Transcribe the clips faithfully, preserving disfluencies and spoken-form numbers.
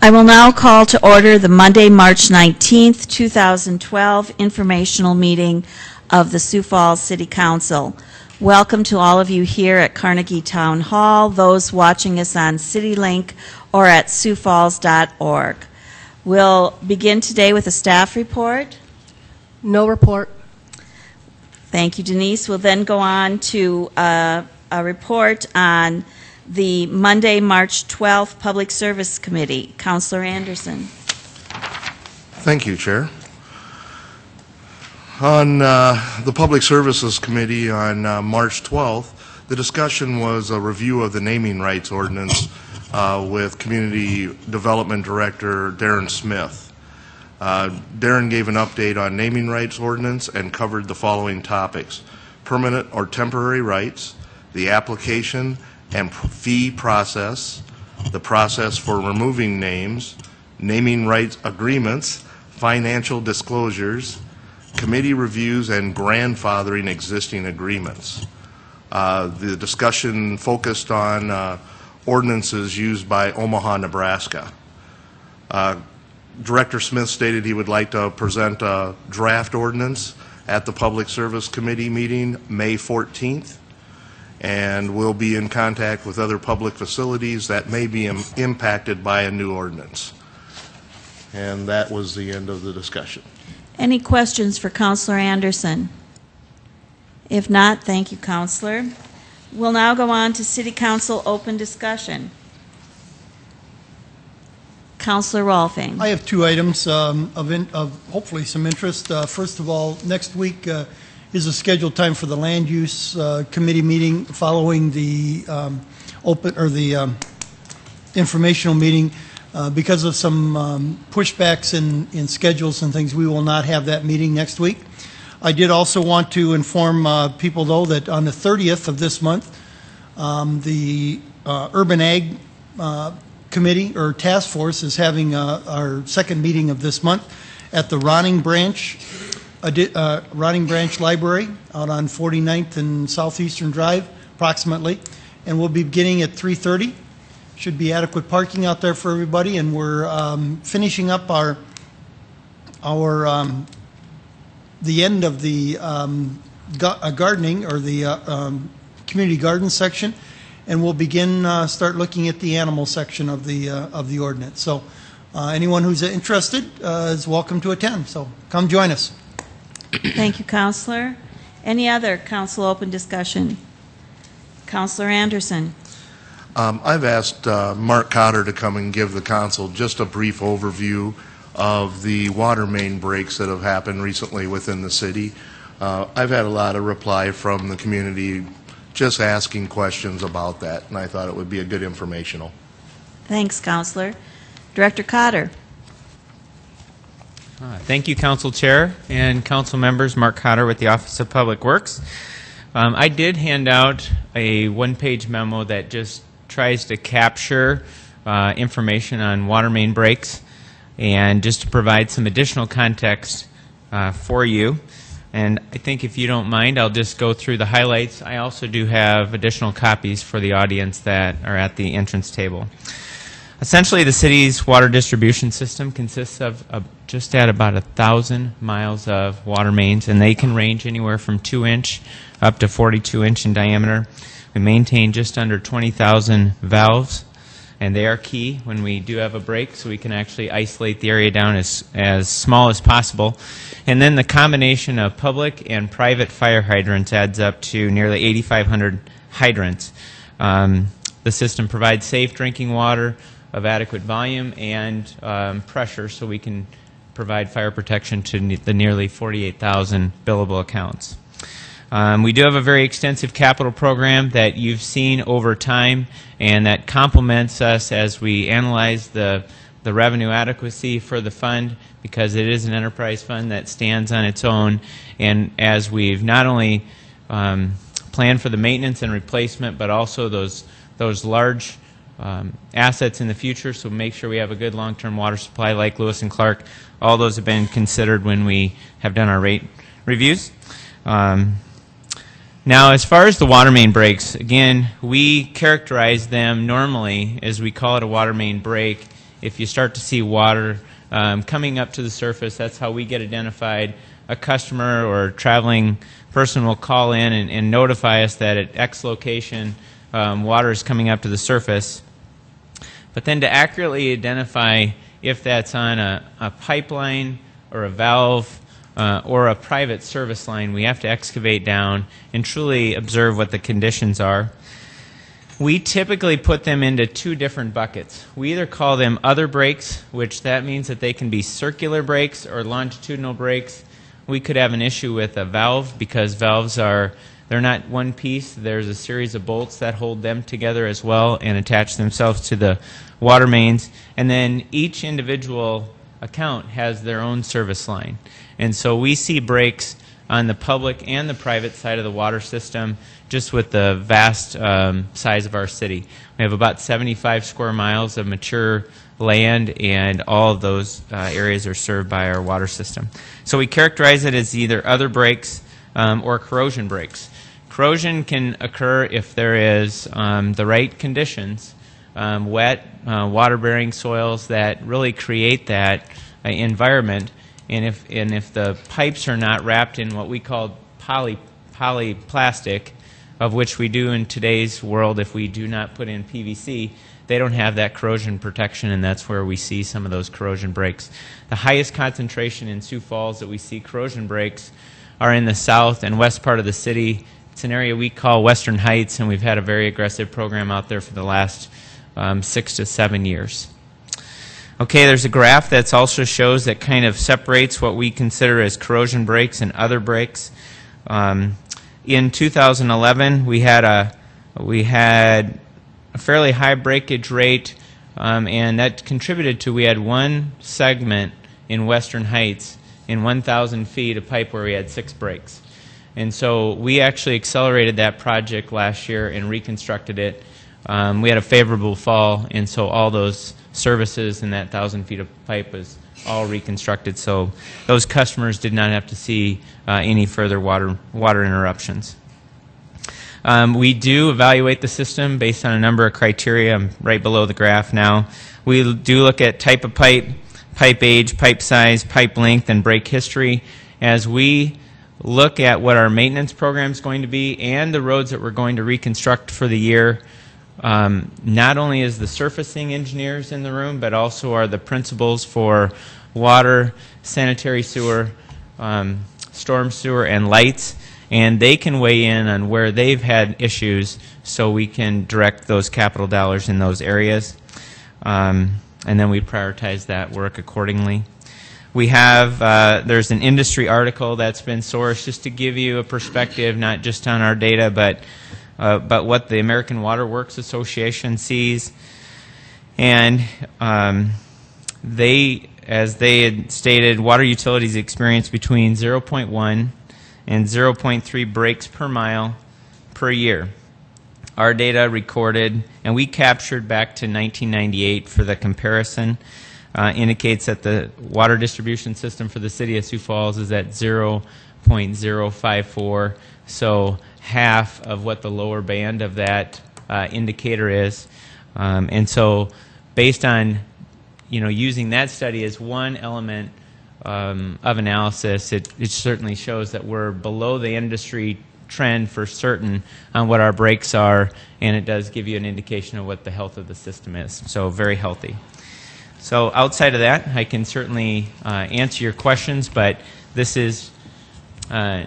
I will now call to order the Monday, March nineteenth, two thousand twelve informational meeting of the Sioux Falls City Council. Welcome to all of you here at Carnegie Town Hall, those watching us on CityLink or at Sioux Falls dot org. We'll begin today with a staff report. No report. Thank you, Denise. We'll then go on to uh, a report on the Monday, March twelfth Public Service Committee. Councilor Anderson. Thank you, Chair. On uh, the Public Services Committee on uh, March twelfth, the discussion was a review of the Naming Rights Ordinance uh, with Community Development Director Darren Smith. Uh, Darren gave an update on Naming Rights Ordinance and covered the following topics: permanent or temporary rights, the application and fee process, the process for removing names, naming rights agreements, financial disclosures, committee reviews, and grandfathering existing agreements. Uh, the discussion focused on uh, ordinances used by Omaha, Nebraska. Uh, Director Smith stated he would like to present a draft ordinance at the Public Service Committee meeting May fourteenth. And we'll be in contact with other public facilities that may be im impacted by a new ordinance. And that was the end of the discussion. Any questions for Councilor Anderson? If not, thank you, Councilor. We'll now go on to City Council open discussion. Councilor Rolfing. I have two items um, of, in, of hopefully some interest. Uh, first of all, next week uh, is a scheduled time for the Land Use uh, Committee meeting following the um, open or the um, informational meeting. Uh, because of some um, pushbacks in, in schedules and things, we will not have that meeting next week. I did also want to inform uh, people, though, that on the thirtieth of this month, um, the uh, Urban Ag uh, Committee or Task Force is having uh, our second meeting of this month at the Ronning Branch Uh, Ronning Branch Library out on forty-ninth and Southeastern Drive, approximately, and we'll be beginning at three thirty. Should be adequate parking out there for everybody, and we're um, finishing up our our um, the end of the um, uh, gardening or the uh, um, community garden section, and we'll begin uh, start looking at the animal section of the uh, of the ordinance. So, uh, anyone who's interested uh, is welcome to attend. So, come join us. Thank you, Councilor. Any other council open discussion? Councilor Anderson. Um, I've asked uh, Mark Cotter to come and give the council just a brief overview of the water main breaks that have happened recently within the city. Uh, I've had a lot of reply from the community just asking questions about that, and I thought it would be a good informational. Thanks, Councilor. Director Cotter. Uh, thank you, Council Chair and Council Members. Mark Cotter with the Office of Public Works. Um, I did hand out a one-page memo that just tries to capture uh, information on water main breaks and just to provide some additional context uh, for you. And I think if you don't mind, I'll just go through the highlights. I also do have additional copies for the audience that are at the entrance table. Essentially, the city's water distribution system consists of uh, just at about a thousand miles of water mains, and they can range anywhere from two inch up to forty-two inch in diameter. We maintain just under twenty thousand valves, and they are key when we do have a break, so we can actually isolate the area down as, as small as possible. And then the combination of public and private fire hydrants adds up to nearly eighty-five hundred hydrants. Um, the system provides safe drinking water of adequate volume and um, pressure, so we can provide fire protection to ne the nearly forty-eight thousand billable accounts. Um, we do have a very extensive capital program that you've seen over time, and that complements us as we analyze the, the revenue adequacy for the fund, because it is an enterprise fund that stands on its own. And as we've not only um, planned for the maintenance and replacement, but also those, those large Um, assets in the future, so make sure we have a good long-term water supply like Lewis and Clark. All those have been considered when we have done our rate reviews. Um, now, as far as the water main breaks, again, we characterize them normally as, we call it a water main break if you start to see water um, coming up to the surface, that's how we get identified. A customer or traveling person will call in and, and notify us that at X location um, water is coming up to the surface. But then to accurately identify if that's on a, a pipeline or a valve uh, or a private service line, we have to excavate down and truly observe what the conditions are. We typically put them into two different buckets. We either call them other breaks, which that means that they can be circular breaks or longitudinal breaks. We could have an issue with a valve because valves are, they're not one piece. There's a series of bolts that hold them together as well and attach themselves to the water mains. And then each individual account has their own service line. And so we see breaks on the public and the private side of the water system just with the vast um, size of our city. We have about seventy-five square miles of mature land, and all of those uh, areas are served by our water system. So we characterize it as either other breaks um, or corrosion breaks. Corrosion can occur if there is um, the right conditions, um, wet, uh, water-bearing soils that really create that uh, environment, and if, and if the pipes are not wrapped in what we call poly, polyplastic, of which we do in today's world if we do not put in P V C, they don't have that corrosion protection, and that's where we see some of those corrosion breaks. The highest concentration in Sioux Falls that we see corrosion breaks are in the south and west part of the city. It's an area we call Western Heights, and we've had a very aggressive program out there for the last um, six to seven years. Okay, there's a graph that also shows that kind of separates what we consider as corrosion breaks and other breaks. Um, in two thousand eleven, we had a we had a fairly high breakage rate, um, and that contributed to we had one segment in Western Heights in one thousand feet of pipe where we had six breaks. And so we actually accelerated that project last year and reconstructed it. Um, we had a favorable fall, and so all those services in that one thousand feet of pipe was all reconstructed, so those customers did not have to see uh, any further water, water interruptions. Um, we do evaluate the system based on a number of criteria. I'm right below the graph now. We do look at type of pipe, pipe age, pipe size, pipe length, and break history. As we look at what our maintenance program is going to be and the roads that we're going to reconstruct for the year, um, not only is the surfacing engineers in the room, but also are the principals for water, sanitary sewer, um, storm sewer, and lights. And they can weigh in on where they've had issues so we can direct those capital dollars in those areas. Um, and then we prioritize that work accordingly. We have, uh, there's an industry article that's been sourced just to give you a perspective, not just on our data, but, uh, but what the American Water Works Association sees. And um, they, as they had stated, water utilities experience between zero point one and zero point three breaks per mile per year. Our data recorded, and we captured back to nineteen ninety-eight for the comparison, uh, indicates that the water distribution system for the city of Sioux Falls is at zero point zero five four, so half of what the lower band of that uh, indicator is. Um, and so based on, you know, using that study as one element Um, of analysis, it, it certainly shows that we're below the industry trend for certain on what our breaks are, and it does give you an indication of what the health of the system is. So very healthy. So outside of that, I can certainly uh, answer your questions, but this is uh,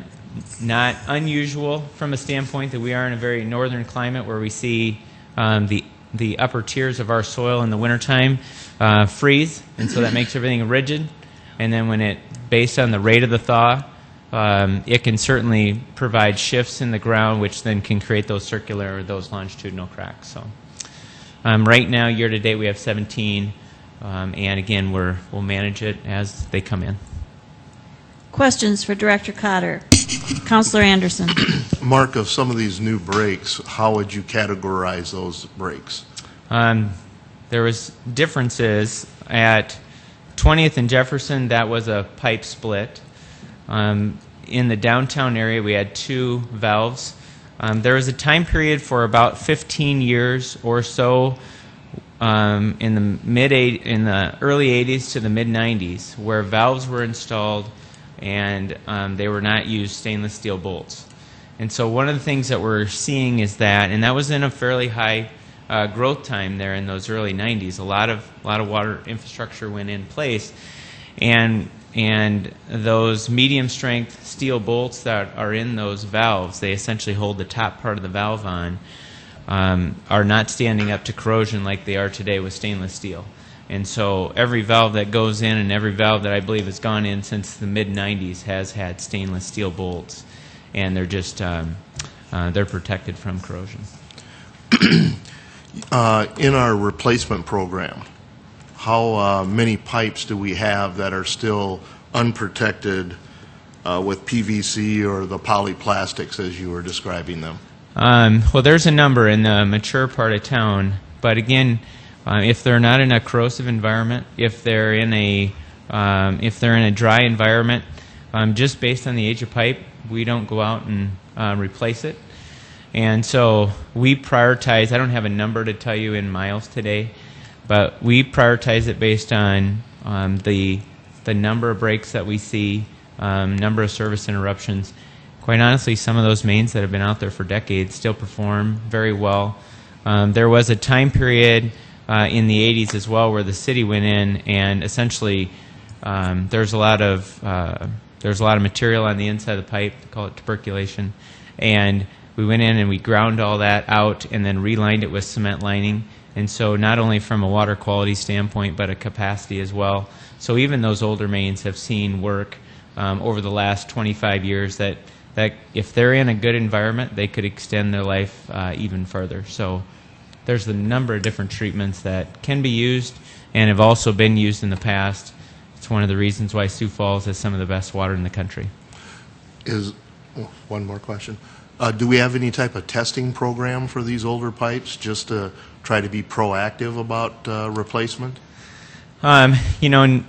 not unusual from a standpoint that we are in a very northern climate where we see um, the the upper tiers of our soil in the wintertime uh, freeze, and so that makes everything rigid. And then when it, based on the rate of the thaw, um, it can certainly provide shifts in the ground, which then can create those circular or those longitudinal cracks. So um, right now, year to date, we have seventeen. Um, and again, we're, we'll manage it as they come in. Questions for Director Cotter. Councilor Anderson. Mark, of some of these new breaks, how would you categorize those breaks? Um, there was differences at twentieth and Jefferson, that was a pipe split. Um, in the downtown area, we had two valves. Um, there was a time period for about fifteen years or so um, in the mid eight, in the early eighties to the mid nineties, where valves were installed and um, they were not used stainless steel bolts. And so one of the things that we're seeing is that, and that was in a fairly high uh, growth time there in those early nineties. A lot of a lot of water infrastructure went in place, and and those medium strength steel bolts that are in those valves, they essentially hold the top part of the valve on, um, are not standing up to corrosion like they are today with stainless steel. And so every valve that goes in, and every valve that I believe has gone in since the mid nineties, has had stainless steel bolts, and they're just um, uh, they're protected from corrosion. uh, in our replacement program, how uh, many pipes do we have that are still unprotected uh, with P V C or the polyplastics as you were describing them? Um, well, there's a number in the mature part of town, but again, uh, if they're not in a corrosive environment, if they're in a um, if they're in a dry environment, um, just based on the age of pipe, we don't go out and uh, replace it. And so we prioritize. I don't have a number to tell you in miles today, but we prioritize it based on um, the the number of breaks that we see, um, number of service interruptions. Quite honestly, some of those mains that have been out there for decades still perform very well. Um, there was a time period uh, in the eighties as well where the city went in and essentially um, there's a lot of uh, there's a lot of material on the inside of the pipe. They call it tuberculation, and we went in and we ground all that out and then relined it with cement lining. And so not only from a water quality standpoint, but a capacity as well. So even those older mains have seen work um, over the last twenty-five years that, that if they're in a good environment, they could extend their life uh, even further. So there's a number of different treatments that can be used and have also been used in the past. It's one of the reasons why Sioux Falls has some of the best water in the country. Is oh, one more question. Uh, do we have any type of testing program for these older pipes just to try to be proactive about uh, replacement? Um, you know,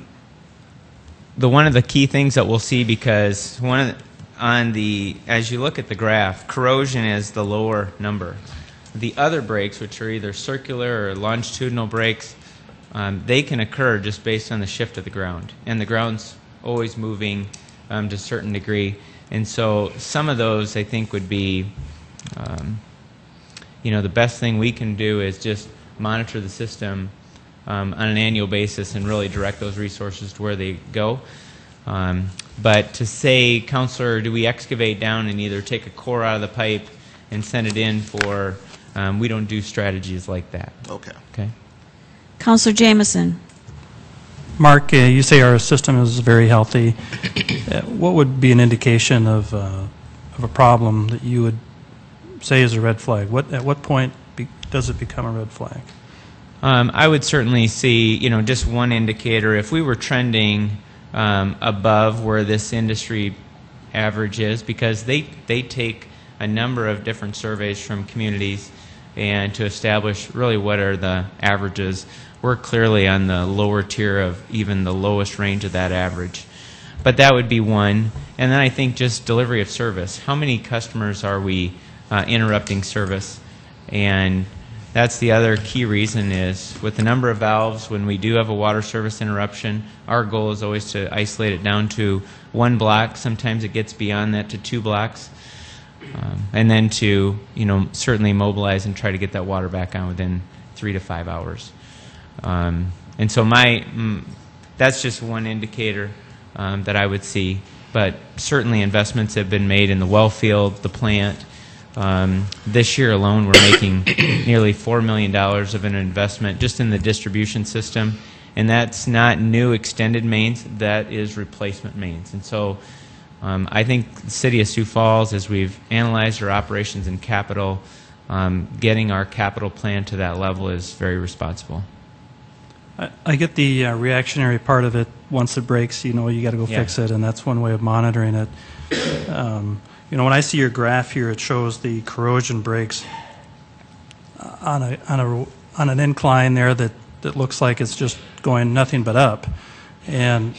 the one of the key things that we'll see, because one of the, on the as you look at the graph, corrosion is the lower number. The other breaks, which are either circular or longitudinal breaks, um, they can occur just based on the shift of the ground, and the ground's always moving um, to a certain degree. And so some of those, I think, would be, um, you know, the best thing we can do is just monitor the system um, on an annual basis and really direct those resources to where they go. Um, but to say, Counselor, do we excavate down and either take a core out of the pipe and send it in for, um, we don't do strategies like that. Okay. Okay. Counselor Jamison. Mark, uh, you say our system is very healthy. Uh, what would be an indication of, uh, of a problem that you would say is a red flag? What, at what point be, does it become a red flag? Um, I would certainly see, you know, just one indicator. If we were trending um, above where this industry average is, because they, they take a number of different surveys from communities and to establish really what are the averages. We're clearly on the lower tier of even the lowest range of that average. But that would be one. And then I think just delivery of service. How many customers are we uh, interrupting service? And that's the other key reason is with the number of valves, when we do have a water service interruption, our goal is always to isolate it down to one block. Sometimes it gets beyond that to two blocks. Um, and then to, you know, certainly mobilize and try to get that water back on within three to five hours. Um, and so my, mm, that's just one indicator um, that I would see, but certainly investments have been made in the well field, the plant. Um, this year alone we're making nearly four million dollars of an investment just in the distribution system, and that's not new extended mains, that is replacement mains. And so um, I think the City of Sioux Falls, as we've analyzed our operations and capital, um, getting our capital plan to that level is very responsible. I get the uh, reactionary part of it. Once it breaks, you know, you got to go yeah. fix it, and that's one way of monitoring it. Um, you know, when I see your graph here, it shows the corrosion breaks on a on a on an incline there that that looks like it's just going nothing but up. And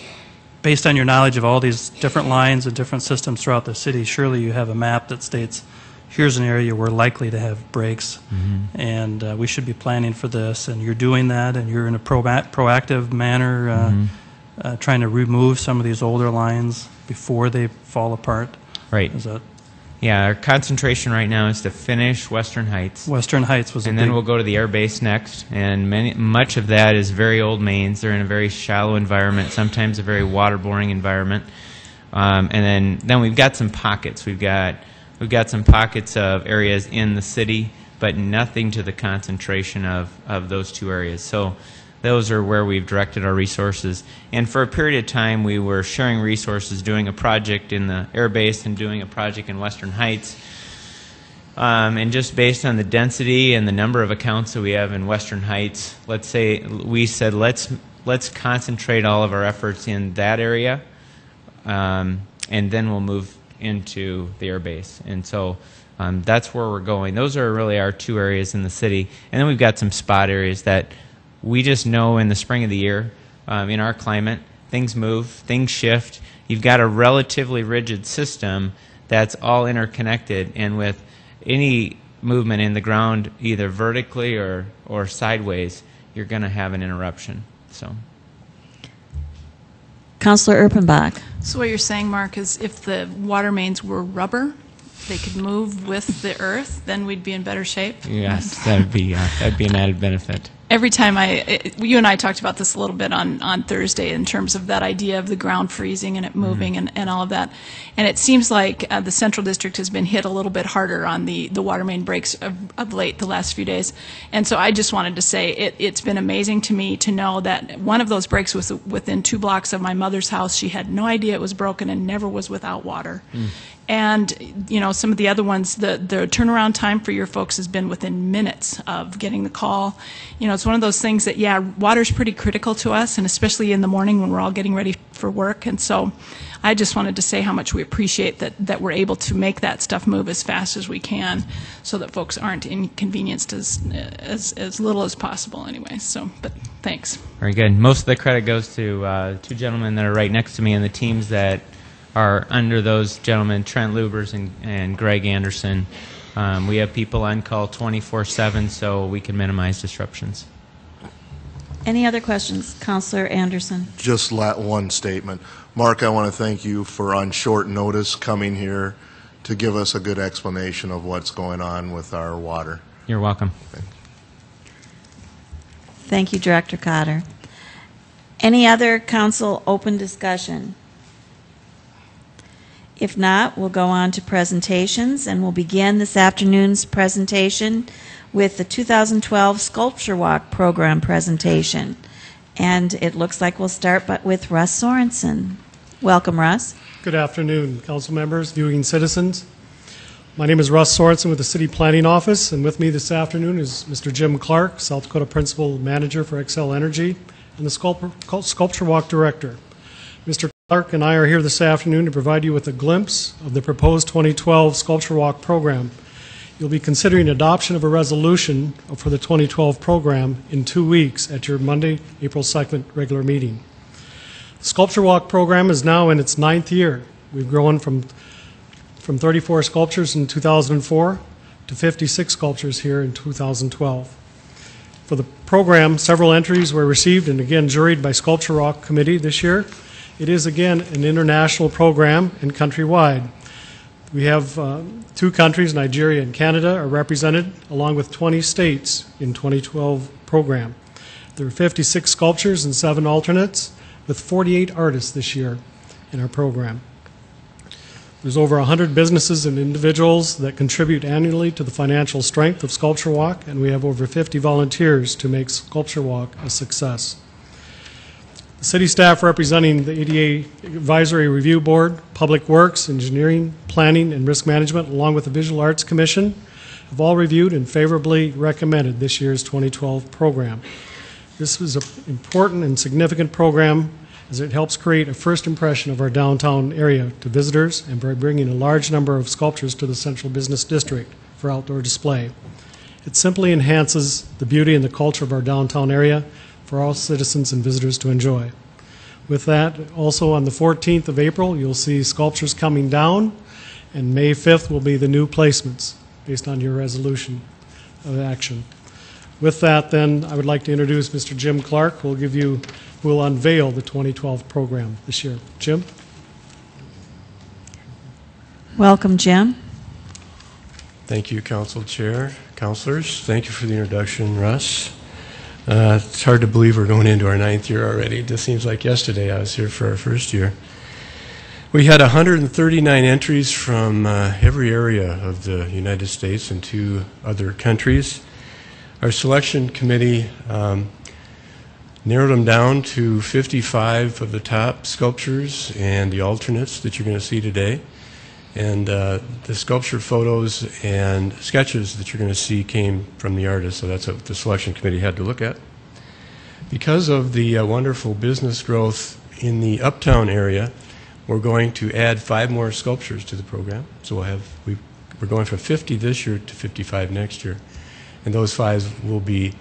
based on your knowledge of all these different lines and different systems throughout the city, surely you have a map that states here's an area we're likely to have breaks, mm-hmm. and uh, we should be planning for this, and you're doing that, and you're in a pro proactive manner uh, mm-hmm. uh, trying to remove some of these older lines before they fall apart. Right. Is that yeah, our concentration right now is to finish Western Heights. Western Heights was, and a then big we'll go to the air base next. And many, much of that is very old mains. They're in a very shallow environment, sometimes a very waterboarding environment. Um, and then, then we've got some pockets. We've got we've got some pockets of areas in the city, but nothing to the concentration of of those two areas. So those are where we've directed our resources. And for a period of time, we were sharing resources, doing a project in the air base and doing a project in Western Heights. Um, and just based on the density and the number of accounts that we have in Western Heights, let's say we said let's let's concentrate all of our efforts in that area, um, and then we'll move into the air base. And so um, that's where we're going. Those are really our two areas in the city. And then we've got some spot areas that we just know in the spring of the year, um, in our climate, things move, things shift. You've got a relatively rigid system that's all interconnected, and with any movement in the ground, either vertically or, or sideways, you're going to have an interruption. So, Councilor Erpenbach. So what you're saying, Mark, is if the water mains were rubber, they could move with the earth, then we'd be in better shape. Yes, that'd be uh, that'd be an added benefit. Every time I, it, you and I talked about this a little bit on on Thursday in terms of that idea of the ground freezing and it moving, mm-hmm. and, and all of that, and it seems like uh, the Central District has been hit a little bit harder on the the water main breaks of, of late, the last few days, and so I just wanted to say it it's been amazing to me to know that one of those breaks was within two blocks of my mother's house. She had no idea it was broken and never was without water. Mm. And, you know, some of the other ones, the, the turnaround time for your folks has been within minutes of getting the call. You know, it's one of those things that, yeah, water's pretty critical to us, and especially in the morning when we're all getting ready for work. And so I just wanted to say how much we appreciate that, that we're able to make that stuff move as fast as we can so that folks aren't inconvenienced as, as, as little as possible anyway. So, but thanks. Very good. Most of the credit goes to uh, two gentlemen that are right next to me and the teams that are under those gentlemen, Trent Lubers and, and Greg Anderson. Um, we have people on call twenty-four seven, so we can minimize disruptions. Any other questions? Councilor Anderson. Just one statement. Mark, I want to thank you for, on short notice, coming here to give us a good explanation of what's going on with our water. You're welcome. Thank you, thank you Director Cotter. Any other council open discussion? If not, we'll go on to presentations, and we'll begin this afternoon's presentation with the two thousand twelve Sculpture Walk program presentation. And it looks like we'll start but with Russ Sorensen. Welcome, Russ. Good afternoon, council members, viewing citizens. My name is Russ Sorensen with the City Planning Office, and with me this afternoon is Mister Jim Clark, South Dakota Principal Manager for Xcel Energy, and the Sculpture Walk Director. Mister Clark and I are here this afternoon to provide you with a glimpse of the proposed twenty twelve Sculpture Walk program. You'll be considering adoption of a resolution for the twenty twelve program in two weeks at your Monday, April second regular meeting. The Sculpture Walk program is now in its ninth year. We've grown from, from thirty-four sculptures in two thousand four to fifty-six sculptures here in two thousand twelve. For the program, several entries were received and again juried by Sculpture Walk Committee this year. It is, again, an international program and countrywide. We have uh, two countries, Nigeria and Canada, are represented, along with twenty states in twenty twelve program. There are fifty-six sculptures and seven alternates, with forty-eight artists this year in our program. There's over one hundred businesses and individuals that contribute annually to the financial strength of Sculpture Walk, and we have over fifty volunteers to make Sculpture Walk a success. City staff representing the E D A Advisory Review Board, Public Works, Engineering, Planning, and Risk Management, along with the Visual Arts Commission, have all reviewed and favorably recommended this year's twenty twelve program. This is an important and significant program as it helps create a first impression of our downtown area to visitors and by bringing a large number of sculptures to the Central Business District for outdoor display. It simply enhances the beauty and the culture of our downtown area for all citizens and visitors to enjoy. With that, also on the fourteenth of April, you'll see sculptures coming down, and May fifth will be the new placements. based on your resolution of action. With that, then, I would like to introduce Mister Jim Clark, who will give you, who will unveil the twenty twelve program this year. Jim? Welcome, Jim. Thank you, Council Chair, Councilors. Thank you for the introduction, Russ. Uh, it's hard to believe we're going into our ninth year already. It just seems like yesterday I was here for our first year. We had one hundred thirty-nine entries from uh, every area of the United States and two other countries. Our selection committee um, narrowed them down to fifty-five of the top sculptures and the alternates that you're going to see today. And uh, the sculpture photos and sketches that you're going to see came from the artists, so that's what the selection committee had to look at. Because of the uh, wonderful business growth in the uptown area, we're going to add five more sculptures to the program. So we'll have, we, we're going from fifty this year to fifty-five next year. And those five will be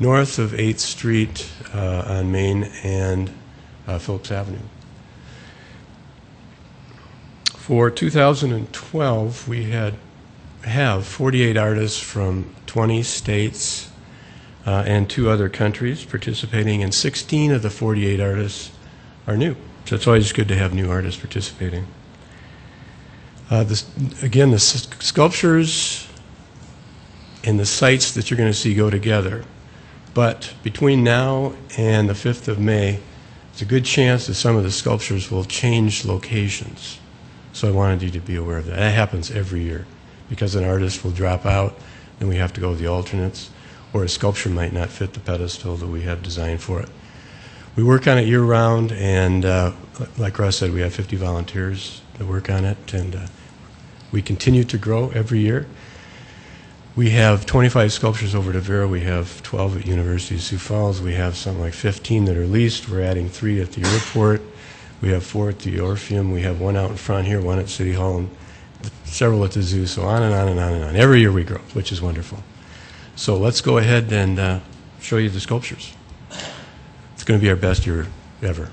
north of eighth Street uh, on Main and uh, Phillips Avenue. For two thousand twelve, we had have forty-eight artists from twenty states uh, and two other countries participating, and sixteen of the forty-eight artists are new. So it's always good to have new artists participating. Uh, this, again, the sculptures and the sites that you're going to see go together. But between now and the fifth of May, it's a good chance that some of the sculptures will change locations. So I wanted you to be aware of that. That happens every year because an artist will drop out and we have to go with the alternates, or a sculpture might not fit the pedestal that we have designed for it. We work on it year-round, and uh, like Russ said, we have fifty volunteers that work on it, and uh, we continue to grow every year. We have twenty-five sculptures over to Vera. We have twelve at University of Sioux Falls. We have something like fifteen that are leased. We're adding three at the airport. We have four at the Orpheum. We have one out in front here, one at City Hall, and several at the zoo. So on and on and on and on. Every year we grow, which is wonderful. So let's go ahead and uh, show you the sculptures. It's going to be our best year ever.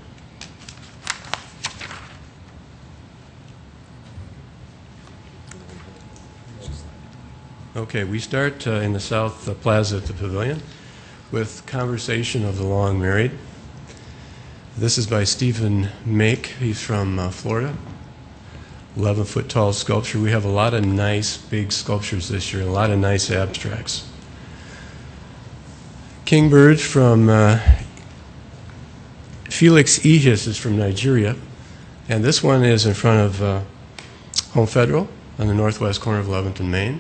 Okay, we start uh, in the South uh, Plaza at the Pavilion with Conversation of the Long Married. This is by Stephen Make. He's from uh, Florida. eleven foot tall sculpture. We have a lot of nice big sculptures this year, a lot of nice abstracts. Kingbird from uh, Felix Ejus is from Nigeria. And this one is in front of uh, Home Federal on the northwest corner of eleventh and Main.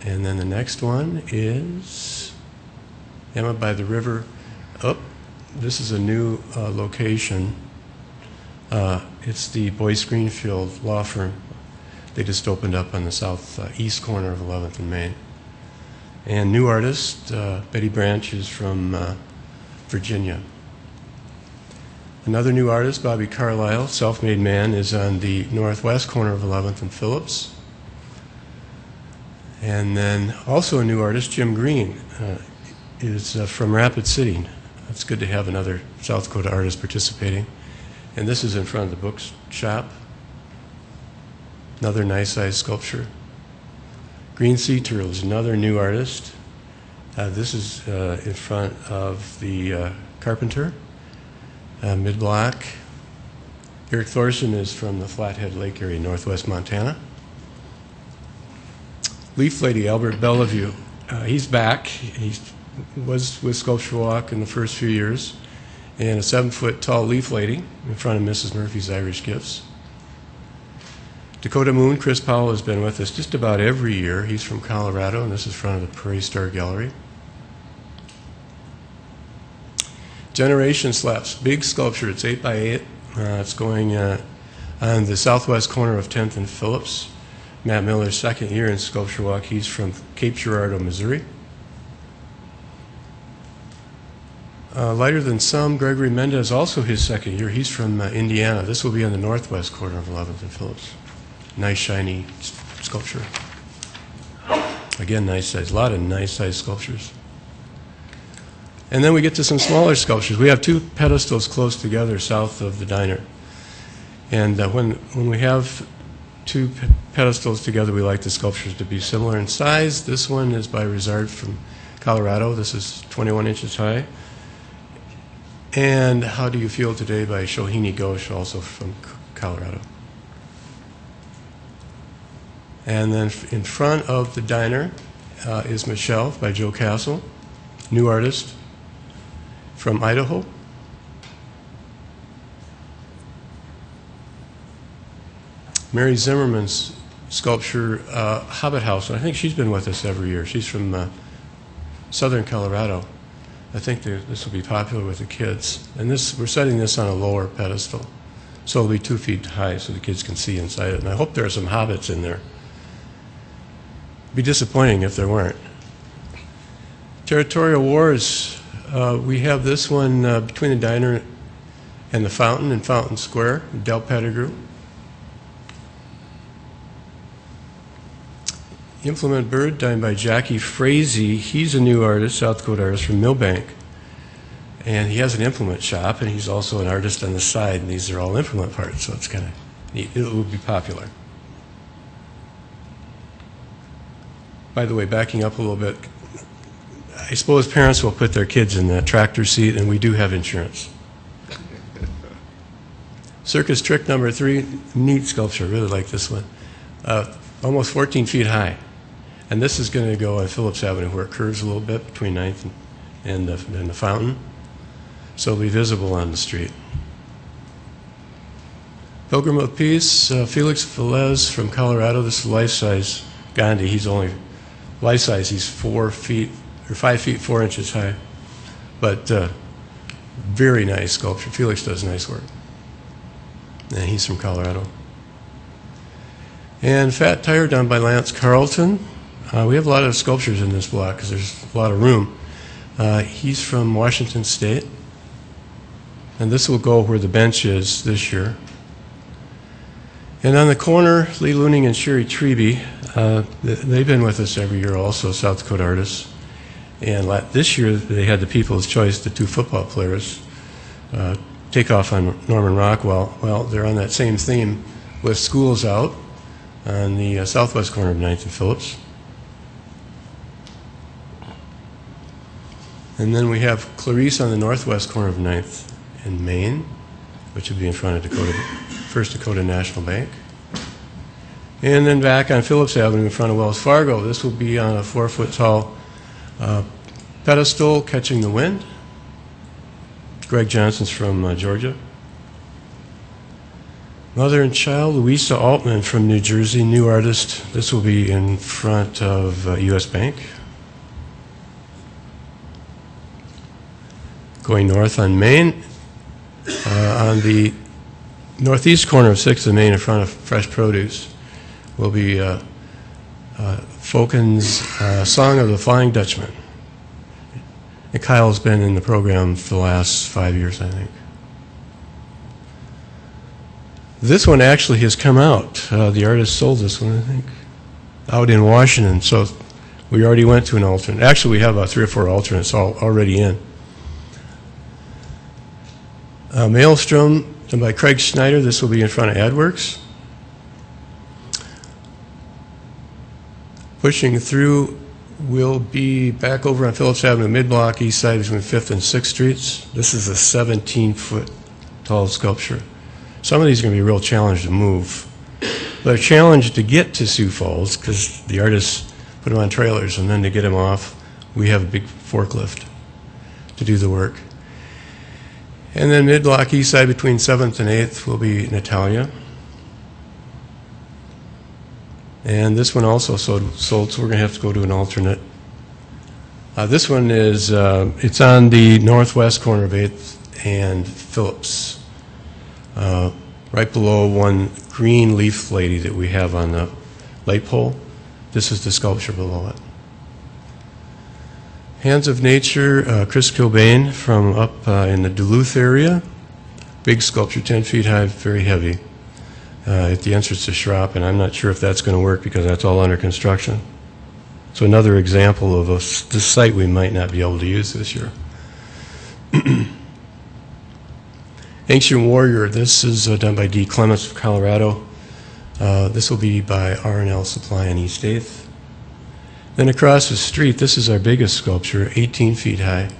And then the next one is Emma by the River Up. This is a new uh, location. Uh, it's the Boyce Greenfield law firm. They just opened up on the southeast uh, corner of eleventh and Main. And new artist, uh, Betty Branch, is from uh, Virginia. Another new artist, Bobby Carlisle, self-made man, is on the northwest corner of eleventh and Phillips. And then also a new artist, Jim Green, uh, is uh, from Rapid City. It's good to have another South Dakota artist participating. And this is in front of the bookshop. Another nice-sized sculpture. Green Sea Turtle is another new artist. Uh, this is uh, in front of the uh, Carpenter, uh, mid-block. Eric Thorson is from the Flathead Lake area, northwest Montana. Leaf Lady, Albert Bellevue. Uh, he's back. He's was with Sculpture Walk in the first few years, and a seven foot tall leaf lady in front of Missus Murphy's Irish Gifts. Dakota Moon, Chris Powell, has been with us just about every year. He's from Colorado, and this is in front of the Prairie Star Gallery. Generation Slaps, big sculpture. It's eight by eight. Uh, it's going uh, on the southwest corner of tenth and Phillips. Matt Miller's second year in Sculpture Walk. He's from Cape Girardeau, Missouri. Uh, lighter Than Some, Gregory Mendez, also his second year. He's from uh, Indiana. This will be on the northwest corner of eleventh and Phillips. Nice, shiny sculpture. Again, nice size. A lot of nice size sculptures. And then we get to some smaller sculptures. We have two pedestals close together south of the diner. And uh, when, when we have two pedestals together. We like the sculptures to be similar in size. This one is by Rizard from Colorado. This is twenty-one inches high. And How Do You Feel Today by Shohini Ghosh, also from Colorado. And then in front of the diner uh, is Michelle by Joe Castle, new artist from Idaho. Mary Zimmerman's sculpture, uh, Hobbit House, and I think she's been with us every year. She's from uh, southern Colorado. I think this will be popular with the kids. And this, we're setting this on a lower pedestal, so it'll be two feet high so the kids can see inside it. And I hope there are some hobbits in there. It'd be disappointing if there weren't. Territorial Wars, uh, we have this one uh, between the diner and the fountain in Fountain Square, Del Pettigrew. Implement Bird, done by Jackie Frazee. He's a new artist, South Dakota artist from Millbank. And he has an implement shop, and he's also an artist on the side, and these are all implement parts, so it's kind of neat. It will be popular. By the way, backing up a little bit, I suppose parents will put their kids in that tractor seat, and we do have insurance. Circus trick number three, neat sculpture. I really like this one. Uh, almost fourteen feet high. And this is going to go on Phillips Avenue where it curves a little bit between ninth and, and, the, and the fountain. So it'll be visible on the street. Pilgrim of Peace, uh, Felix Velez from Colorado. This is life-size Gandhi. He's only life-size. He's four feet or five feet four inches high, but uh, very nice sculpture. Felix does nice work, and he's from Colorado. And Fat Tire, done by Lance Carlton. Uh, we have a lot of sculptures in this block because there's a lot of room. Uh, he's from Washington State. And this will go where the bench is this year. And on the corner, Lee Looning and Sherry Treby. Uh, they've been with us every year also, South Dakota artists. And this year, they had the People's Choice, the two football players, uh, take off on Norman Rockwell. Well, they're on that same theme with Schools Out, on the uh, southwest corner of ninth and Phillips. And then we have Clarice on the northwest corner of ninth and Main, which would be in front of Dakota, First Dakota National Bank. And then back on Phillips Avenue in front of Wells Fargo. This will be on a four foot tall uh, pedestal, Catching the Wind. Greg Johnson's from uh, Georgia. Mother and Child, Louisa Altman from New Jersey, new artist. This will be in front of uh, U S Bank. Going north on Main, uh, on the northeast corner of sixth and Main in front of Fresh Produce will be uh, uh, Folken's uh, Song of the Flying Dutchman. And Kyle's been in the program for the last five years, I think. This one actually has come out. Uh, the artist sold this one, I think, out in Washington. So we already went to an alternate. Actually, we have about three or four alternates all already in. Uh, Maelstrom, done by Craig Schneider. This will be in front of AdWorks. Pushing Through will be back over on Phillips Avenue, mid-block, east side between fifth and sixth Streets. This is a seventeen foot tall sculpture. Some of these are going to be a real challenge to move. They're challenged to get to Sioux Falls because the artists put them on trailers, and then to get them off, we have a big forklift to do the work. And then mid-block east side between seventh and eighth will be Natalia. And this one also sold, sold so we're going to have to go to an alternate. Uh, this one is, uh, it's on the northwest corner of eighth and Phillips. Uh, right below one green leaf lady that we have on the light pole. This is the sculpture below it. Hands of Nature, uh, Chris Kilbane from up uh, in the Duluth area. Big sculpture, ten feet high, very heavy, uh, at the entrance to Schropp, and I'm not sure if that's going to work because that's all under construction. So another example of a, this site we might not be able to use this year. Ancient Warrior, this is uh, done by Dee Clements of Colorado. Uh, this will be by R and L Supply on East eighth. Then across the street, this is our biggest sculpture, eighteen feet high.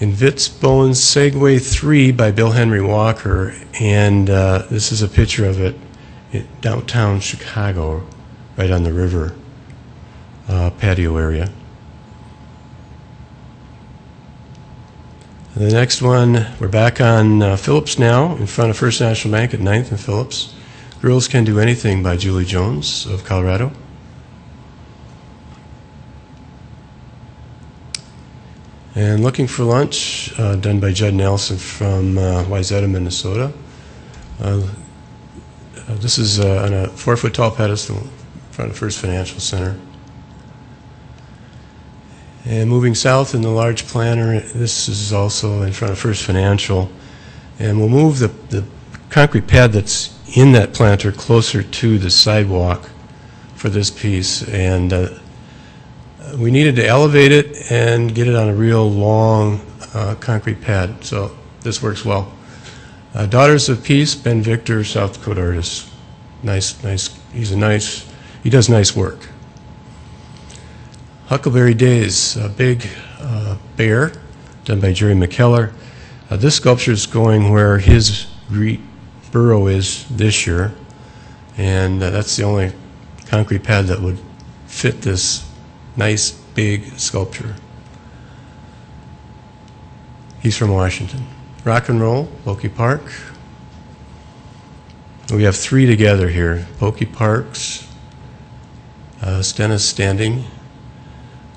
In Vitz Bowen's Segway three by Bill Henry Walker, and uh, this is a picture of it in downtown Chicago, right on the river uh, patio area. The next one, we're back on uh, Phillips now, in front of First National Bank at ninth and Phillips. Girls Can Do Anything by Julie Jones of Colorado. And Looking for Lunch, uh, done by Judd Nelson from uh, Wayzata, Minnesota. Uh, this is uh, on a four foot tall pedestal in front of First Financial Center. And moving south in the large planter, this is also in front of First Financial. And we'll move the, the concrete pad that's in that planter closer to the sidewalk for this piece. And uh, we needed to elevate it and get it on a real long uh, concrete pad, so this works well. Uh, Daughters of Peace, Ben Victor, South Dakota artist. Nice, nice. He's a nice. He does nice work. Huckleberry Days, a big uh, bear, done by Jerry McKellar. Uh, this sculpture is going where his burrow is this year, and uh, that's the only concrete pad that would fit this nice big sculpture. He's from Washington. Rock and Roll, Pokey Park. We have three together here. Pokey Parks, uh, Stennis Standing.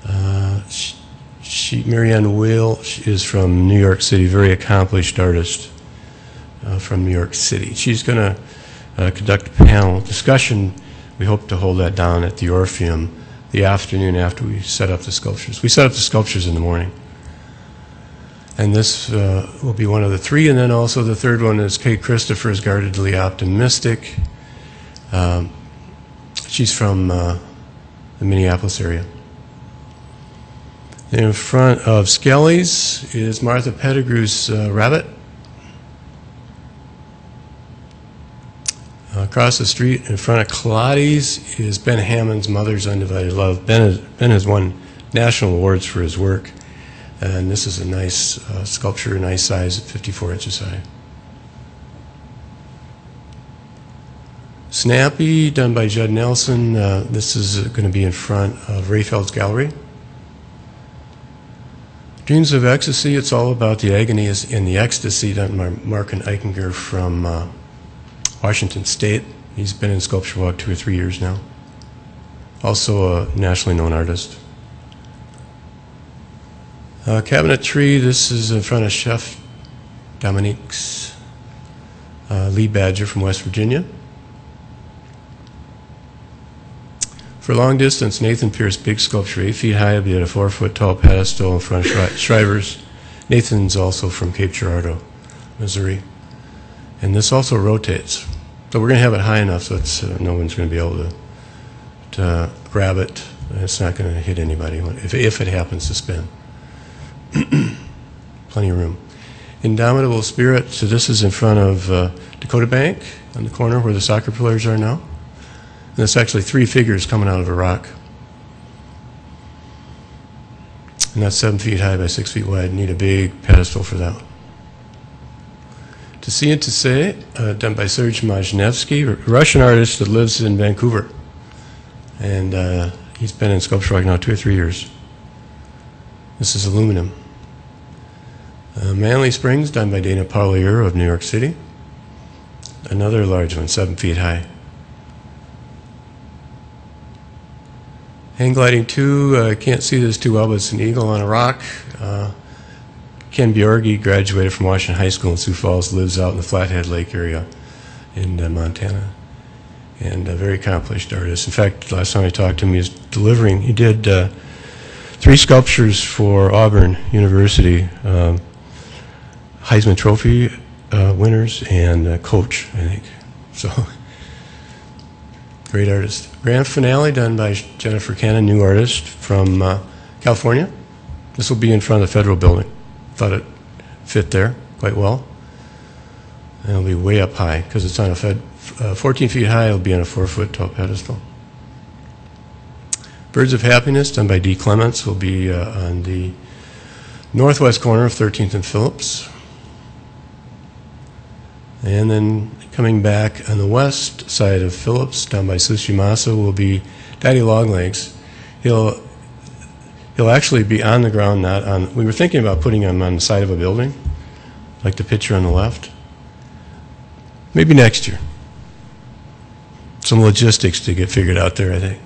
Uh, she, she, Marianne Weil, she is from New York City, very accomplished artist uh, from New York City. She's going to uh, conduct a panel discussion. We hope to hold that down at the Orpheum the afternoon after we set up the sculptures. We set up the sculptures in the morning. And this uh, will be one of the three. And then also the third one is Kay Christopher's Guardedly Optimistic. Um, she's from uh, the Minneapolis area. In front of Skelly's is Martha Pettigrew's uh, rabbit. Across the street in front of Claudi's is Ben Hammond's Mother's Undivided Love. Ben, is, Ben has won national awards for his work, and this is a nice uh, sculpture, nice size, fifty-four inches high. Snappy, done by Judd Nelson. Uh, this is going to be in front of Rayfeld's Gallery. Dreams of Ecstasy, it's all about the agony and the ecstasy, done by Mark and Eichinger from uh, Washington State. He's been in Sculpture Walk two or three years now. Also a nationally known artist. Uh, cabinetry, this is in front of Chef Dominique's uh, Lee Badger from West Virginia. For long distance, Nathan Pierce, big sculpture, eight feet high, be at a four foot tall pedestal in front of Shriver's. Nathan's also from Cape Girardeau, Missouri. And this also rotates. So we're going to have it high enough so it's, uh, no one's going to be able to, to grab it. It's not going to hit anybody if, if it happens to spin. Plenty of room. Indomitable Spirit. So this is in front of uh, Dakota Bank on the corner where the soccer players are now. And it's actually three figures coming out of a rock. And that's seven feet high by six feet wide. Need a big pedestal for that one. To See and To Say, uh, done by Serge Majnevsky, a Russian artist that lives in Vancouver. And uh, he's been in Sculpture Walk now two or three years. This is aluminum. Uh, Manly Springs, done by Dana Parlier of New York City. Another large one, seven feet high. Hang Gliding two, I uh, can't see this too well, but it's an eagle on a rock. Uh, Ken Bjorgi graduated from Washington High School in Sioux Falls, lives out in the Flathead Lake area in uh, Montana, and a very accomplished artist. In fact, last time I talked to him, he was delivering, he did uh, three sculptures for Auburn University, um, Heisman Trophy uh, winners, and uh, coach, I think. So, great artist. Grand Finale, done by Jennifer Cannon, new artist from uh, California. This will be in front of the Federal Building. Thought it fit there quite well. And it'll be way up high because it's on a fed uh, fourteen feet high, it'll be on a four-foot tall pedestal. Birds of Happiness, done by D. Clements, will be uh, on the northwest corner of thirteenth and Phillips. And then coming back on the west side of Phillips, down by Tsushimasa, will be Daddy Longlegs. He'll he'll actually be on the ground, not on. We were thinking about putting him on the side of a building, like the picture on the left. Maybe next year. Some logistics to get figured out there, I think.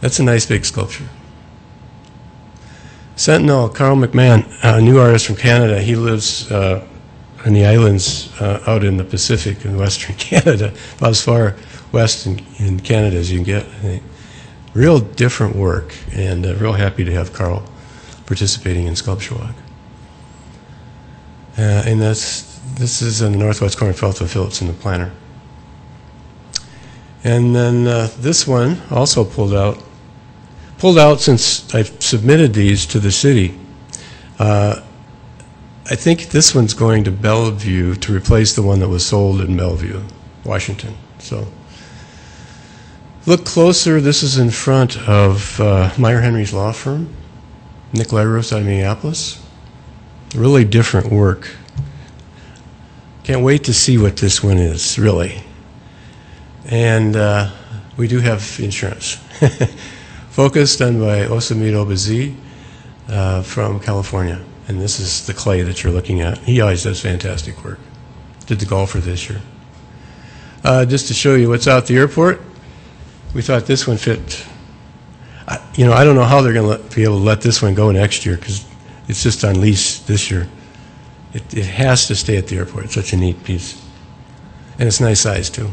That's a nice big sculpture. Sentinel, Carl McMahon, a new artist from Canada. He lives uh, on the islands uh, out in the Pacific in western Canada, about as far west in, in Canada as you can get, I think. Real different work, and uh, real happy to have Carl participating in Sculpture Walk. Uh, and that's, this is in the northwest corner of twelfth and Phillips in the planner. And then uh, this one also pulled out. Pulled out since I've submitted these to the city. Uh, I think this one's going to Bellevue to replace the one that was sold in Bellevue, Washington. So look closer. This is in front of uh, Meyer Henry's law firm, Nick Leros out of Minneapolis. Really different work. Can't wait to see what this one is, really. And uh, we do have insurance. Focus done by Osamito Bazzi uh, from California. And this is the clay that you're looking at. He always does fantastic work. Did the golfer this year. Uh, just to show you what's out the airport, we thought this one fit. I, you know, I don't know how they're going to be able to let this one go next year because it's just on lease this year. It, it has to stay at the airport. It's such a neat piece. And it's nice size, too.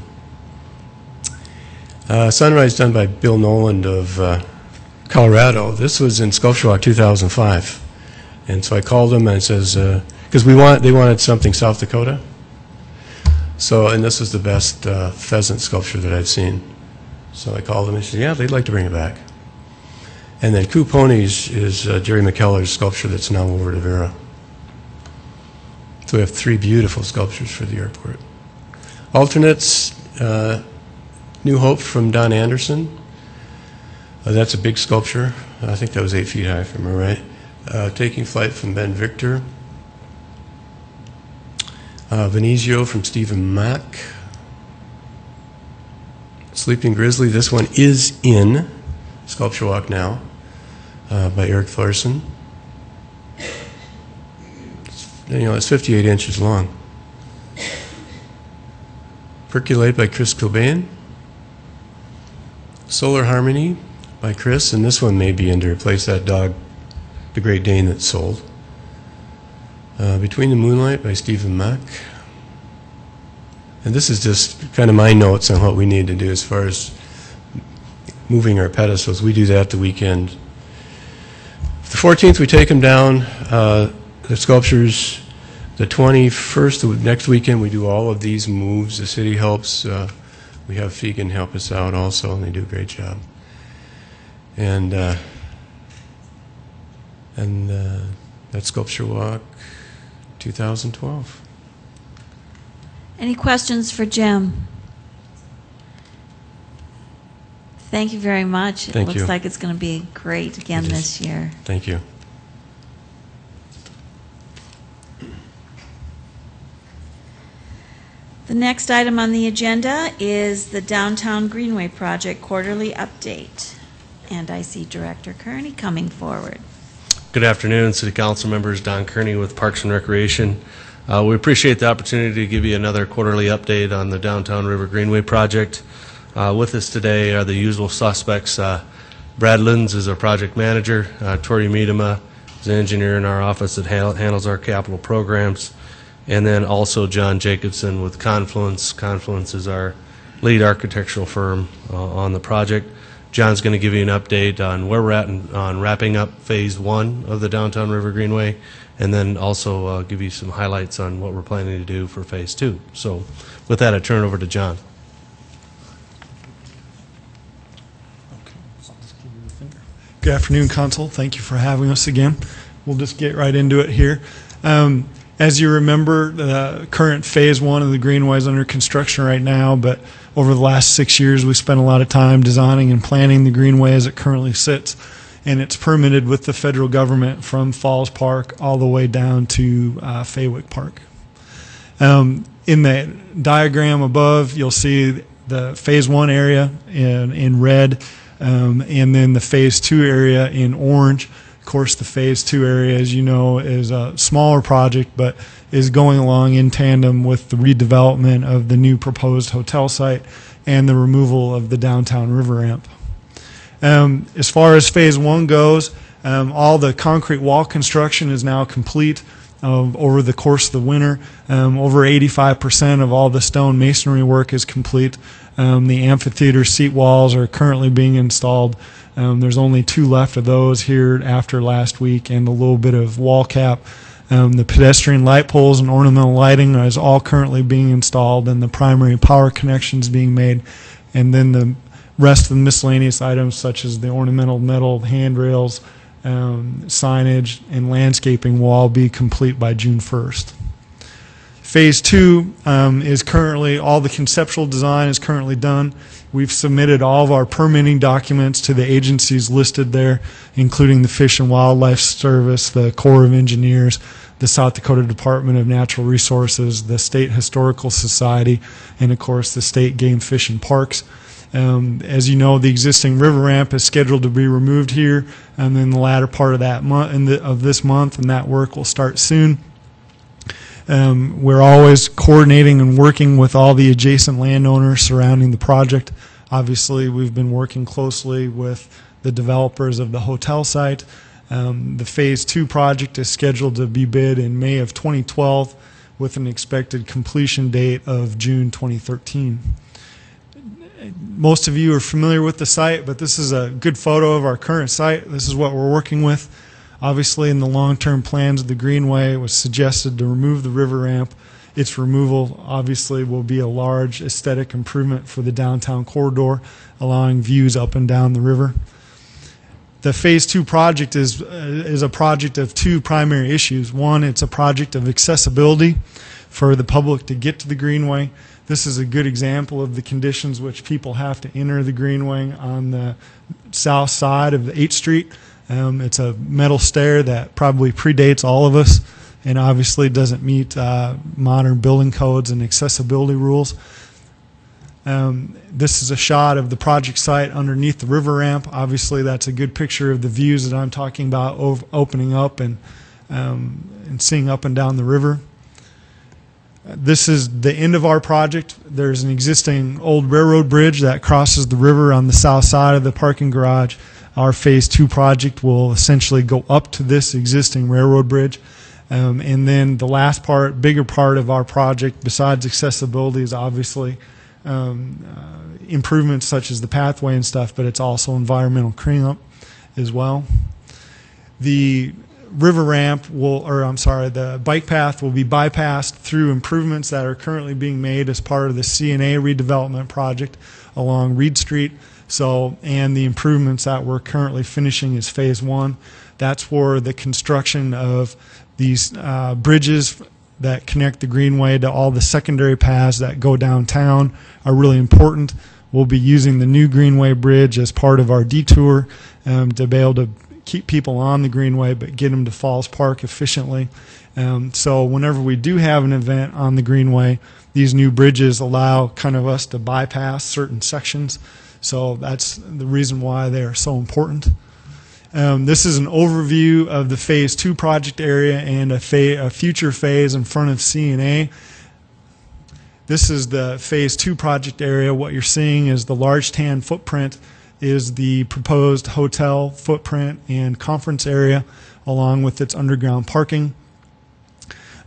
Uh, Sunrise done by Bill Noland of uh, Colorado. This was in Sculpture Walk two thousand five, and so I called him and I says because uh, we want they wanted something South Dakota. So and this was the best uh, pheasant sculpture that I've seen. So I called him and he said, yeah, they'd like to bring it back. And then Coup Ponies is uh, Jerry McKellar's sculpture that's now over to Vera. So we have three beautiful sculptures for the airport. Alternates. Uh, New Hope from Don Anderson. Uh, that's a big sculpture. I think that was eight feet high, if I remember right. Uh, Taking Flight from Ben Victor. Uh, Venezio from Stephen Make. Sleeping Grizzly. This one is in Sculpture Walk now uh, by Eric Thorson. You know, it's fifty-eight inches long. Percolate by Chris Kilbane. Solar Harmony by Chris, and this one may be in to replace that dog, the Great Dane that sold. Uh, Between the Moonlight by Stephen Mack. And this is just kind of my notes on what we need to do as far as moving our pedestals. We do that the weekend. The fourteenth, we take them down, uh, the sculptures. The twenty-first, the next weekend, we do all of these moves. The city helps. Uh, We have Fegan help us out also, and they do a great job. And uh, and uh, that's Sculpture Walk two thousand twelve. Any questions for Jim? Thank you very much. Thank it looks you. Like it's going to be great again it this is. Year. Thank you. The next item on the agenda is the Downtown Greenway Project quarterly update. And I see Director Kearney coming forward. Good afternoon, City Council members. Don Kearney with Parks and Recreation. Uh, we appreciate the opportunity to give you another quarterly update on the Downtown River Greenway Project. Uh, with us today are the usual suspects. Uh, Brad Lins is our project manager. Uh, Tori Miedema is an engineer in our office that handles our capital programs. And then also John Jacobson with Confluence. Confluence is our lead architectural firm uh, on the project. John's going to give you an update on where we're at in, on wrapping up phase one of the Downtown River Greenway, and then also uh, give you some highlights on what we're planning to do for phase two. So with that, I turn it over to John. Okay, so I'll just give you the finger. Good afternoon, Council. Thank you for having us again. We'll just get right into it here. Um, As you remember, the current phase one of the Greenway is under construction right now, but over the last six years we spent a lot of time designing and planning the Greenway as it currently sits, and it's permitted with the federal government from Falls Park all the way down to uh, Faywick Park. Um, in the diagram above, you'll see the phase one area in, in red, um, and then the phase two area in orange. Of course, the phase two area, as you know, is a smaller project but is going along in tandem with the redevelopment of the new proposed hotel site and the removal of the downtown river ramp. Um, as far as phase one goes, um, all the concrete wall construction is now complete uh, over the course of the winter. Um, over eighty-five percent of all the stone masonry work is complete. Um, the amphitheater seat walls are currently being installed. Um, there's only two left of those here after last week, and a little bit of wall cap. Um, the pedestrian light poles and ornamental lighting is all currently being installed, and the primary power connections being made. And then the rest of the miscellaneous items, such as the ornamental metal handrails, um, signage, and landscaping, will all be complete by June first. Phase two um, is currently, all the conceptual design is currently done. We've submitted all of our permitting documents to the agencies listed there, including the Fish and Wildlife Service, the Corps of Engineers, the South Dakota Department of Natural Resources, the State Historical Society, and of course the State Game, Fish and Parks. Um, as you know, the existing river ramp is scheduled to be removed here, and then the latter part of that month, in the, of this month, and that work will start soon. Um, we're always coordinating and working with all the adjacent landowners surrounding the project. Obviously, we've been working closely with the developers of the hotel site. Um, the phase two project is scheduled to be bid in May of twenty twelve with an expected completion date of June twenty thirteen. Most of you are familiar with the site, but this is a good photo of our current site. This is what we're working with. Obviously, in the long-term plans of the Greenway, it was suggested to remove the river ramp. Its removal, obviously, will be a large aesthetic improvement for the downtown corridor, allowing views up and down the river. The Phase two project is, is a project of two primary issues. One, it's a project of accessibility for the public to get to the Greenway. This is a good example of the conditions which people have to enter the Greenway on the south side of the eighth street. Um, it's a metal stair that probably predates all of us and obviously doesn't meet uh, modern building codes and accessibility rules. Um, this is a shot of the project site underneath the river ramp. Obviously, that's a good picture of the views that I'm talking about opening up and, um, and seeing up and down the river. This is the end of our project. There's an existing old railroad bridge that crosses the river on the south side of the parking garage. Our phase two project will essentially go up to this existing railroad bridge. Um, and then the last part, bigger part of our project, besides accessibility, is obviously um, uh, improvements such as the pathway and stuff, but it's also environmental cleanup as well. The river ramp will, or I'm sorry, the bike path will be bypassed through improvements that are currently being made as part of the C N A redevelopment project along Reed Street. So, and the improvements that we're currently finishing is phase one. That's for the construction of these uh, bridges that connect the Greenway to all the secondary paths that go downtown are really important. We'll be using the new Greenway Bridge as part of our detour um, to be able to keep people on the Greenway but get them to Falls Park efficiently. Um, so whenever we do have an event on the Greenway, these new bridges allow kind of us to bypass certain sections. So that's the reason why they are so important. Um, this is an overview of the phase two project area and a, fa a future phase in front of C N A. This is the phase two project area. What you're seeing is the large tan footprint is the proposed hotel footprint and conference area along with its underground parking.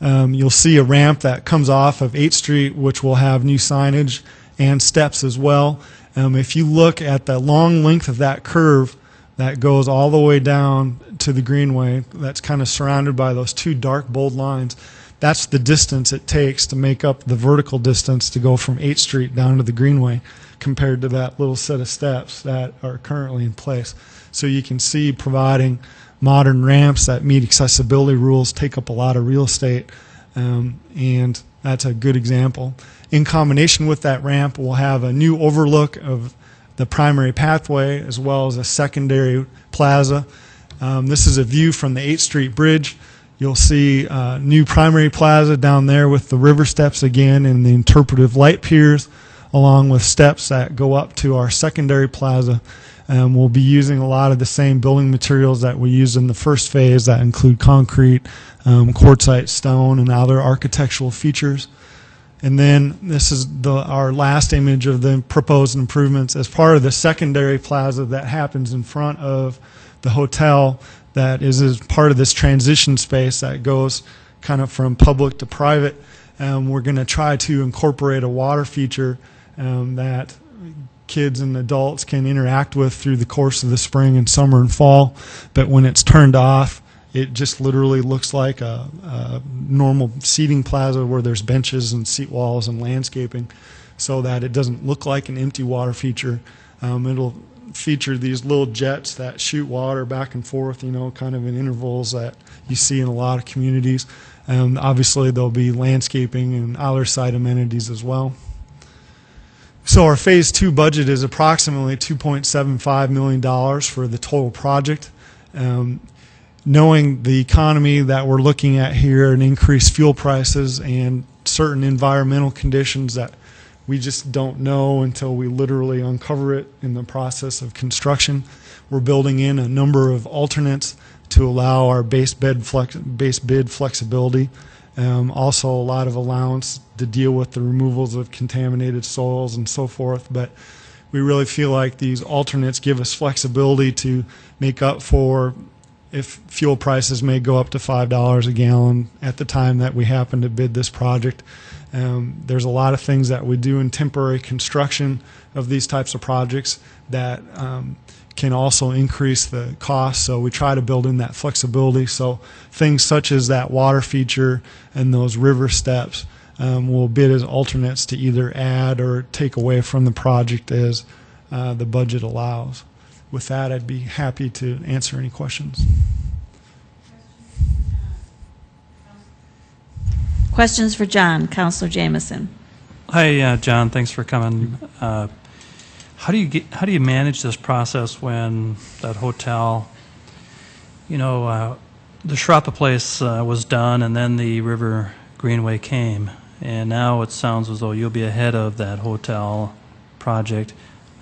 Um, you'll see a ramp that comes off of eighth street, which will have new signage and steps as well. Um, if you look at the long length of that curve that goes all the way down to the Greenway, that's kind of surrounded by those two dark bold lines, that's the distance it takes to make up the vertical distance to go from eighth street down to the Greenway compared to that little set of steps that are currently in place. So you can see providing modern ramps that meet accessibility rules take up a lot of real estate um, and that's a good example. In combination with that ramp, we'll have a new overlook of the primary pathway as well as a secondary plaza. Um, this is a view from the eighth street Bridge. You'll see uh, new primary plaza down there with the river steps again and the interpretive light piers, along with steps that go up to our secondary plaza. Um, we'll be using a lot of the same building materials that we used in the first phase that include concrete, um, quartzite, stone, and other architectural features. And then this is the, our last image of the proposed improvements as part of the secondary plaza that happens in front of the hotel that is as part of this transition space that goes kind of from public to private. Um, we're going to try to incorporate a water feature um, that kids and adults can interact with through the course of the spring and summer and fall, but when it's turned off, it just literally looks like a, a normal seating plaza where there's benches and seat walls and landscaping, so that it doesn't look like an empty water feature. Um, it'll feature these little jets that shoot water back and forth, you know, kind of in intervals that you see in a lot of communities. Um, obviously, there'll be landscaping and other side amenities as well. So our phase two budget is approximately two point seven five million dollars for the total project. Um, knowing the economy that we're looking at here and increased fuel prices and certain environmental conditions that we just don't know until we literally uncover it in the process of construction, we're building in a number of alternates to allow our base bid flex, base bid flexibility. Um, also a lot of allowance to deal with the removals of contaminated soils and so forth, but we really feel like these alternates give us flexibility to make up for if fuel prices may go up to five dollars a gallon at the time that we happen to bid this project. Um, there's a lot of things that we do in temporary construction of these types of projects that um, can also increase the cost, so we try to build in that flexibility. So things such as that water feature and those river steps um, will bid as alternates to either add or take away from the project as uh, the budget allows. With that, I'd be happy to answer any questions. Questions for John. Councilor Jamison. Hi, uh, John. Thanks for coming. Uh, how do you get, how do you manage this process when that hotel, you know, uh, the Shroppa Place uh, was done, and then the River Greenway came, and now it sounds as though you'll be ahead of that hotel project.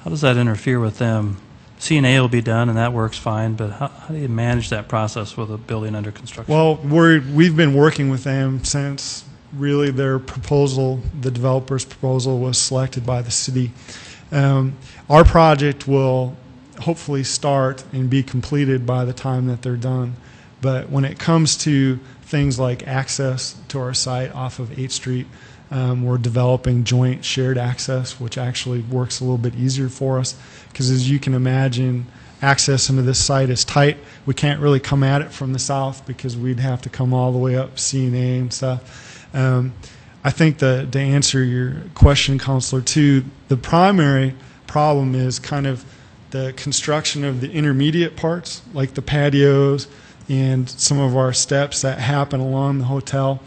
How does that interfere with them? C and A will be done, and that works fine, but how, how do you manage that process with a building under construction? Well, we're, we've been working with them since really their proposal, the developer's proposal, was selected by the city. Um, our project will hopefully start and be completed by the time that they're done, but when it comes to things like access to our site off of eighth street, Um, we're developing joint shared access, which actually works a little bit easier for us because, as you can imagine, access into this site is tight. We can't really come at it from the south because we'd have to come all the way up C and A and stuff. Um, I think the, to answer your question, Councilor, too, the primary problem is kind of the construction of the intermediate parts, like the patios and some of our steps that happen along the hotel.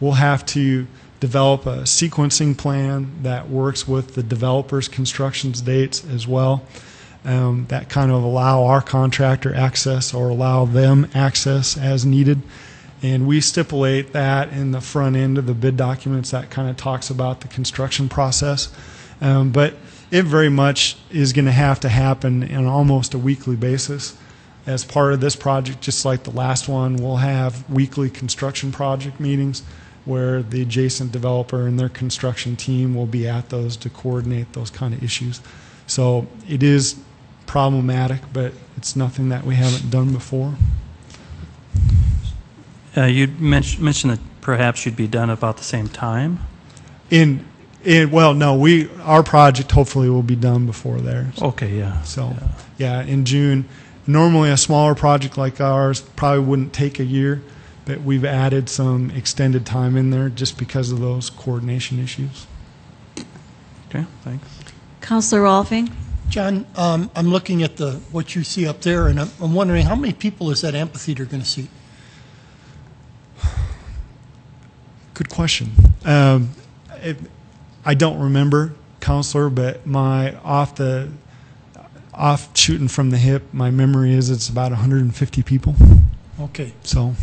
We'll have to develop a sequencing plan that works with the developer's construction dates as well, um, that kind of allow our contractor access or allow them access as needed. And we stipulate that in the front end of the bid documents that kind of talks about the construction process. Um, but it very much is going to have to happen on almost a weekly basis. As part of this project, just like the last one, we'll have weekly construction project meetings where the adjacent developer and their construction team will be at those to coordinate those kind of issues. So it is problematic, but it's nothing that we haven't done before. Uh, you mentioned, mentioned that perhaps you'd be done about the same time? In, in well, no, we our project hopefully will be done before theirs. Okay, yeah. So, yeah, yeah in June. Normally a smaller project like ours probably wouldn't take a year, but we've added some extended time in there just because of those coordination issues. Okay, thanks. Councilor Rolfing. John, um, I'm looking at the what you see up there, and I'm, I'm wondering how many people is that amphitheater going to seat? Good question. Um, it, I don't remember, Counselor, but my off the off shooting from the hip, my memory is it's about one hundred fifty people. Okay. So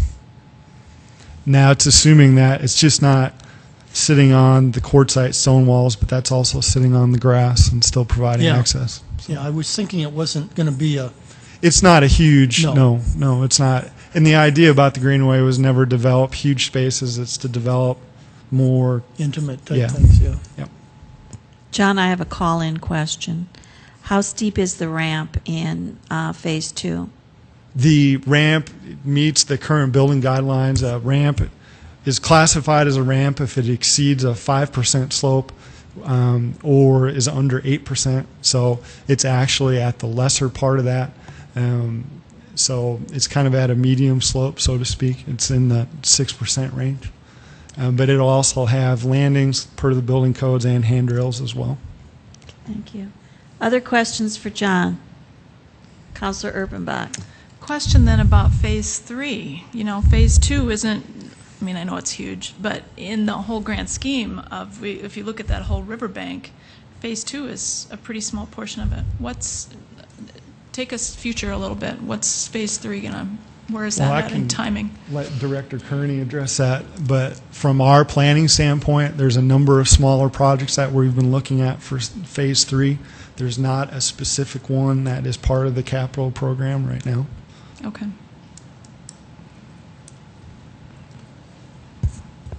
now it's assuming that it's just not sitting on the quartzite stone walls, but that's also sitting on the grass and still providing yeah. access. So. Yeah, I was thinking it wasn't going to be a. It's not a huge. No. no, no, it's not. And the idea about the Greenway was never develop huge spaces. It's to develop more intimate type yeah. things. Yeah. Yep. John, I have a call-in question. How steep is the ramp in uh, phase two? The ramp meets the current building guidelines. A ramp is classified as a ramp if it exceeds a five percent slope um, or is under eight percent. So it's actually at the lesser part of that. Um, so it's kind of at a medium slope, so to speak. It's in the six percent range. Um, but it'll also have landings per the building codes and handrails as well. Thank you. Other questions for John? Councilor Erpenbach. Question then about phase three. You know, phase two isn't, I mean, I know it's huge, but in the whole grand scheme of, we, if you look at that whole riverbank, phase two is a pretty small portion of it. What's, take us future a little bit. What's phase three going to? Where is well, that I at can in timing? Let Director Kearney address that. But from our planning standpoint, there's a number of smaller projects that we've been looking at for phase three. There's not a specific one that is part of the capital program right now. Okay.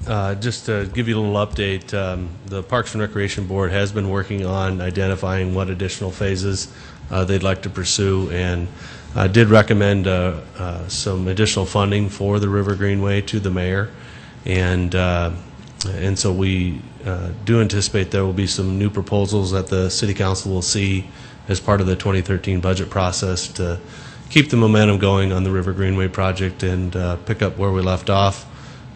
Uh, just to give you a little update, um, the Parks and Recreation Board has been working on identifying what additional phases uh, they'd like to pursue, and I did recommend uh, uh, some additional funding for the River Greenway to the mayor, and uh, and so we uh, do anticipate there will be some new proposals that the City Council will see as part of the twenty thirteen budget process to keep the momentum going on the River Greenway project and uh, pick up where we left off,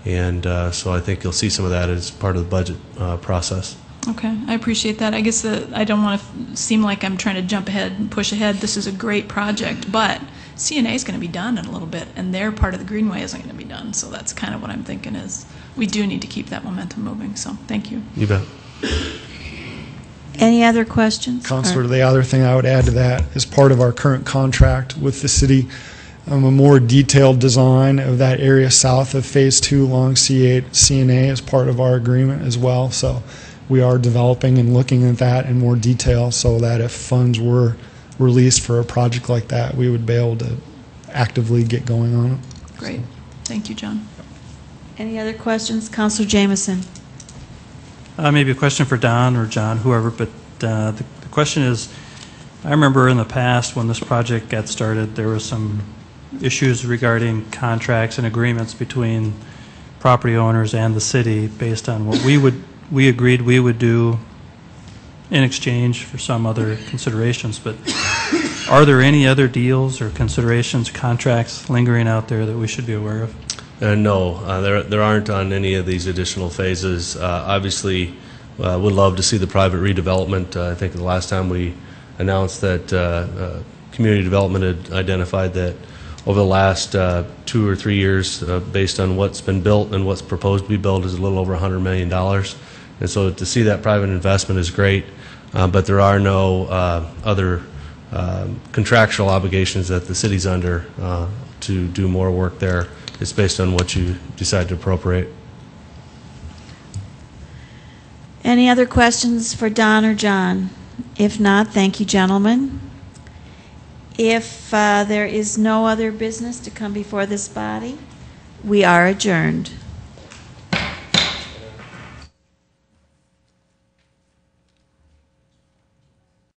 and uh, so I think you'll see some of that as part of the budget uh, process. Okay, I appreciate that. I guess the, I don't want to seem like I'm trying to jump ahead and push ahead. This is a great project, but C N A is going to be done in a little bit, and their part of the Greenway isn't going to be done. So that's kind of what I'm thinking is we do need to keep that momentum moving. So thank you. You bet. Any other questions? Councilor, the other thing I would add to that is part of our current contract with the city, um, a more detailed design of that area south of Phase two along C eight C N A is part of our agreement as well. So we are developing and looking at that in more detail so that if funds were released for a project like that, we would be able to actively get going on it. Great. So. Thank you, John. Any other questions? Councilor Jamieson. Uh, maybe a question for Don or John, whoever, but uh, the, the question is, I remember in the past when this project got started, there were some issues regarding contracts and agreements between property owners and the city based on what we would we agreed we would do in exchange for some other considerations, but are there any other deals or considerations, contracts lingering out there that we should be aware of? Uh, no, uh, there, there aren't on any of these additional phases. Uh, obviously, uh, we'd love to see the private redevelopment. Uh, I think the last time we announced that uh, uh, community development had identified that over the last uh, two or three years, uh, based on what's been built and what's proposed to be built, is a little over one hundred million dollars. And so to see that private investment is great, uh, but there are no uh, other uh, contractual obligations that the city's under uh, to do more work there. It's based on what you decide to appropriate. Any other questions for Don or John? If not, thank you, gentlemen. If uh, there is no other business to come before this body, we are adjourned.